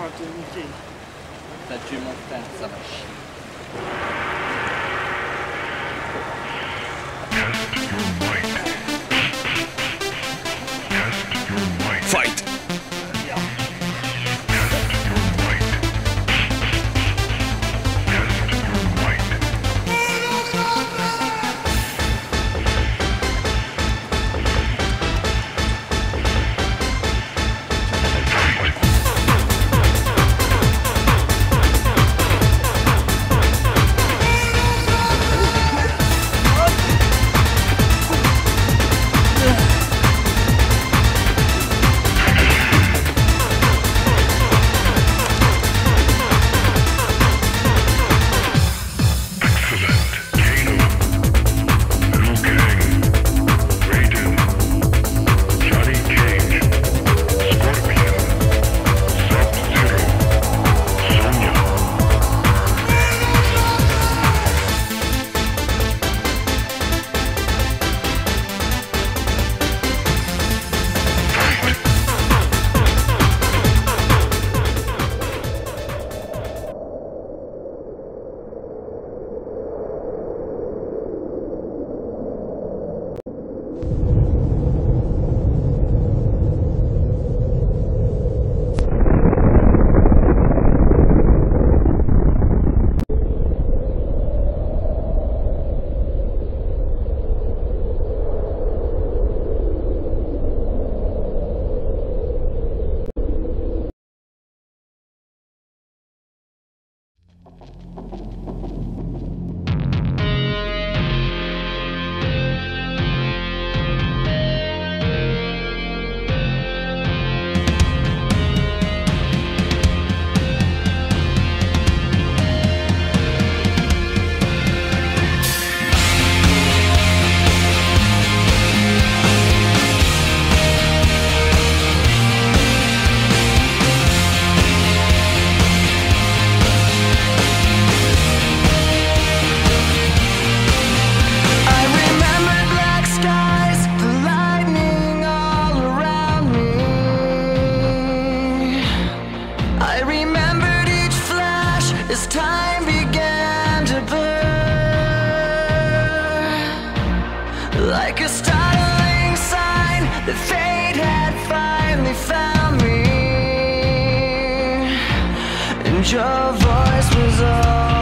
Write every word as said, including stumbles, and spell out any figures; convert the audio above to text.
farkındaki zaczynamy ten savaş. Test your might. Test your might. Fight. Like a startling sign that fate had finally found me, and your voice was all